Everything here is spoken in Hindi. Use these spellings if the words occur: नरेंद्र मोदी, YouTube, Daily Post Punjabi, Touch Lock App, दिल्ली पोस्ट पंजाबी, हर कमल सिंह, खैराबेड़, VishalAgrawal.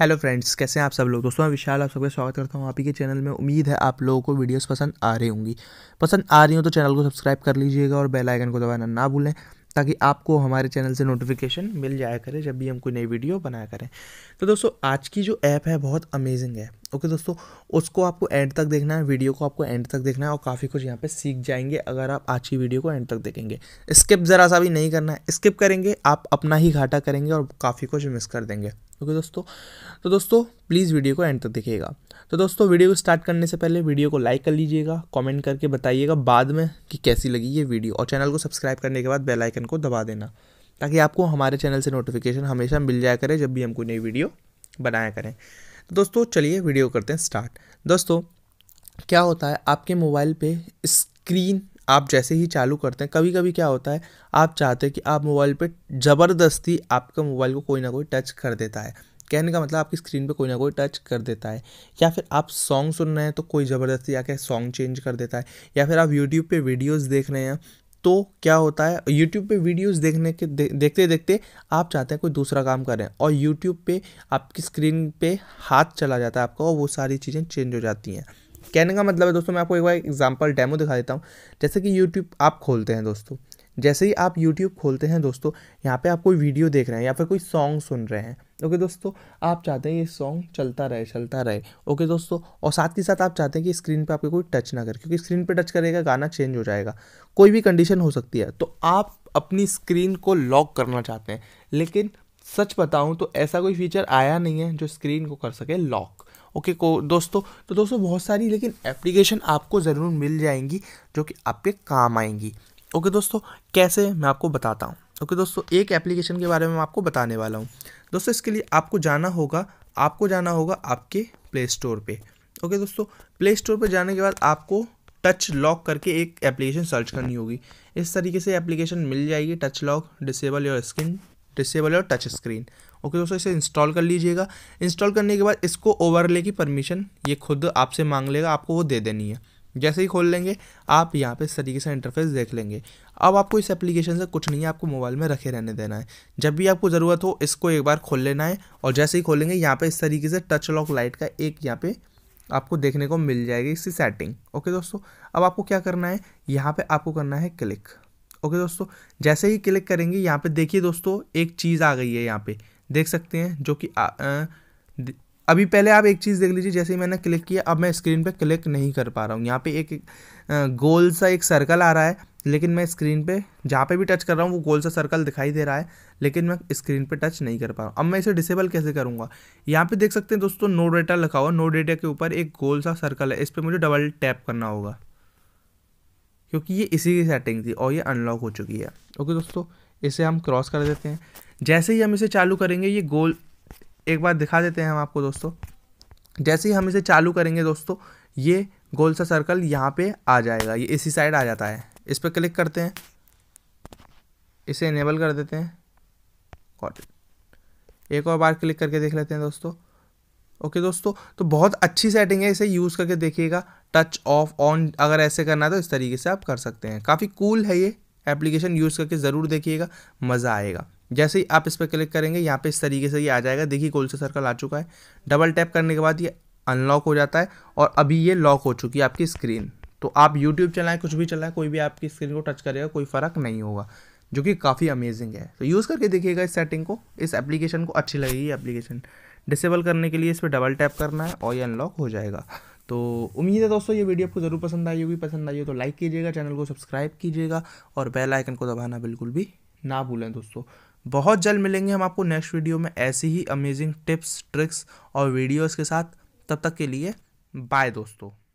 हेलो फ्रेंड्स, कैसे हैं आप सब लोग। दोस्तों मैं विशाल आप सबका स्वागत करता हूं आप ही के चैनल में। उम्मीद है आप लोगों को वीडियोस पसंद आ रही होंगी। पसंद आ रही हो तो चैनल को सब्सक्राइब कर लीजिएगा और बेल आइकन को दबाना ना भूलें ताकि आपको हमारे चैनल से नोटिफिकेशन मिल जाया करे जब भी हम कोई नई वीडियो बनाया करें। तो दोस्तों आज की जो ऐप है बहुत अमेजिंग है। ओके दोस्तों, उसको आपको एंड तक देखना है, वीडियो को आपको एंड तक देखना है और काफ़ी कुछ यहाँ पे सीख जाएंगे अगर आप आज की वीडियो को एंड तक देखेंगे। स्किप ज़रा सा भी नहीं करना है, स्किप करेंगे आप अपना ही घाटा करेंगे और काफ़ी कुछ मिस कर देंगे। ओके दोस्तों, तो दोस्तों प्लीज़ वीडियो को एंड तक देखिएगा। तो दोस्तों वीडियो को स्टार्ट करने से पहले वीडियो को लाइक कर लीजिएगा, कमेंट करके बताइएगा बाद में कि कैसी लगी ये वीडियो और चैनल को सब्सक्राइब करने के बाद बेल आइकन को दबा देना ताकि आपको हमारे चैनल से नोटिफिकेशन हमेशा मिल जाया करे जब भी हम कोई नई वीडियो बनाया करें। तो दोस्तों चलिए वीडियो करते हैं स्टार्ट। दोस्तों क्या होता है, आपके मोबाइल पे स्क्रीन आप जैसे ही चालू करते हैं, कभी कभी क्या होता है आप चाहते हैं कि आप मोबाइल पे ज़बरदस्ती आपका मोबाइल को कोई ना कोई टच कर देता है। कहने का मतलब आपकी स्क्रीन पे कोई ना कोई टच कर देता है, या फिर आप सॉन्ग सुन रहे हैं तो कोई ज़बरदस्ती आके सॉन्ग चेंज कर देता है, या फिर आप यूट्यूब पर वीडियोज़ देख रहे हैं तो क्या होता है YouTube पे वीडियोस देखने के देखते देखते आप चाहते हैं कोई दूसरा काम करें और YouTube पे आपकी स्क्रीन पे हाथ चला जाता है आपका और वो सारी चीज़ें चेंज हो जाती हैं। कहने का मतलब है दोस्तों, मैं आपको एक बार एग्जांपल डेमो दिखा देता हूँ। जैसे कि YouTube आप खोलते हैं दोस्तों, जैसे ही आप YouTube खोलते हैं दोस्तों, यहाँ पे आप कोई वीडियो देख रहे हैं या फिर कोई सॉन्ग सुन रहे हैं। ओके दोस्तों, आप चाहते हैं ये सॉन्ग चलता रहे। ओके दोस्तों, और साथ ही साथ आप चाहते हैं कि स्क्रीन पे आपके कोई टच ना करे, क्योंकि स्क्रीन पे टच करेगा गाना चेंज हो जाएगा, कोई भी कंडीशन हो सकती है। तो आप अपनी स्क्रीन को लॉक करना चाहते हैं, लेकिन सच बताऊँ तो ऐसा कोई फीचर आया नहीं है जो स्क्रीन को कर सके लॉक। ओके को दोस्तों, तो दोस्तों बहुत सारी लेकिन एप्लीकेशन आपको ज़रूर मिल जाएंगी जो कि आपके काम आएंगी। ओके दोस्तों, कैसे मैं आपको बताता हूँ। ओके दोस्तों, एक एप्लीकेशन के बारे में मैं आपको बताने वाला हूँ। दोस्तों इसके लिए आपको जाना होगा आपके प्ले स्टोर पे। ओके दोस्तों, प्ले स्टोर पे जाने के बाद आपको टच लॉक करके एक एप्लीकेशन सर्च करनी होगी। इस तरीके से एप्लीकेशन मिल जाएगी, touch lock disable your touch screen. Okay दोस्तों, इसे इंस्टॉल कर लीजिएगा। इंस्टॉल करने के बाद इसको ओवरले की परमिशन ये खुद आपसे मांग लेगा, आपको वो दे देनी है। जैसे ही खोल लेंगे आप यहाँ पे इस तरीके से इंटरफेस देख लेंगे। अब आपको इस एप्लीकेशन से कुछ नहीं है, आपको मोबाइल में रखे रहने देना है। जब भी आपको ज़रूरत हो इसको एक बार खोल लेना है और जैसे ही खोलेंगे यहाँ पे इस तरीके से टच लॉक लाइट का एक यहाँ पे आपको देखने को मिल जाएगी इसकी सेटिंग। ओके दोस्तों, अब आपको क्या करना है, यहाँ पर आपको करना है क्लिक। ओके दोस्तों, जैसे ही क्लिक करेंगे यहाँ पर देखिए दोस्तों एक चीज़ आ गई है, यहाँ पर देख सकते हैं जो कि अभी पहले आप एक चीज़ देख लीजिए। जैसे ही मैंने क्लिक किया अब मैं स्क्रीन पे क्लिक नहीं कर पा रहा हूँ, यहाँ पे एक गोल सा एक सर्कल आ रहा है, लेकिन मैं स्क्रीन पे जहाँ पे भी टच कर रहा हूँ वो गोल सा सर्कल दिखाई दे रहा है, लेकिन मैं स्क्रीन पे टच नहीं कर पा रहा हूँ। अब मैं इसे डिसेबल कैसे करूँगा, यहाँ पे देख सकते हैं दोस्तों नो डेटा लिखा हुआ, नो डेटा के ऊपर एक गोल सा सर्कल है, इस पर मुझे डबल टैप करना होगा क्योंकि ये इसी की सेटिंग थी और ये अनलॉक हो चुकी है। ओके दोस्तों, इसे हम क्रॉस कर देते हैं। जैसे ही हम इसे चालू करेंगे ये गोल एक बार दिखा देते हैं हम आपको दोस्तों। जैसे ही हम इसे चालू करेंगे दोस्तों ये गोल सा सर्कल यहाँ पे आ जाएगा, ये इसी साइड आ जाता है। इस पर क्लिक करते हैं, इसे इनेबल कर देते हैं, एक और बार क्लिक करके देख लेते हैं दोस्तों। ओके दोस्तों, तो बहुत अच्छी सेटिंग है, इसे यूज़ करके देखिएगा। टच ऑफ ऑन अगर ऐसे करना है तो इस तरीके से आप कर सकते हैं। काफ़ी कूल है ये एप्लीकेशन, यूज़ करके ज़रूर देखिएगा, मज़ा आएगा। जैसे ही आप इस पर क्लिक करेंगे यहाँ पे इस तरीके से ये आ जाएगा, देखिए गोल सा सर्कल आ चुका है। डबल टैप करने के बाद ये अनलॉक हो जाता है और अभी ये लॉक हो चुकी है आपकी स्क्रीन। तो आप YouTube चलाएं, कुछ भी चलाएं, कोई भी आपकी स्क्रीन को टच करेगा कोई फ़र्क नहीं होगा, जो कि काफ़ी अमेजिंग है। तो यूज़ करके देखिएगा इस सेटिंग को, इस एप्लीकेशन को अच्छी लगेगी एप्लीकेशन। डिसेबल करने के लिए इस पर डबल टैप करना है और ये अनलॉक हो जाएगा। तो उम्मीद है दोस्तों ये वीडियो आपको ज़रूर पसंद आई होगी। पसंद आई हो तो लाइक कीजिएगा, चैनल को सब्सक्राइब कीजिएगा और बेल आइकन को दबाना बिल्कुल भी ना भूलें। दोस्तों बहुत जल्द मिलेंगे हम आपको नेक्स्ट वीडियो में ऐसी ही अमेजिंग टिप्स, ट्रिक्स और वीडियोस के साथ। तब तक के लिए बाय दोस्तों।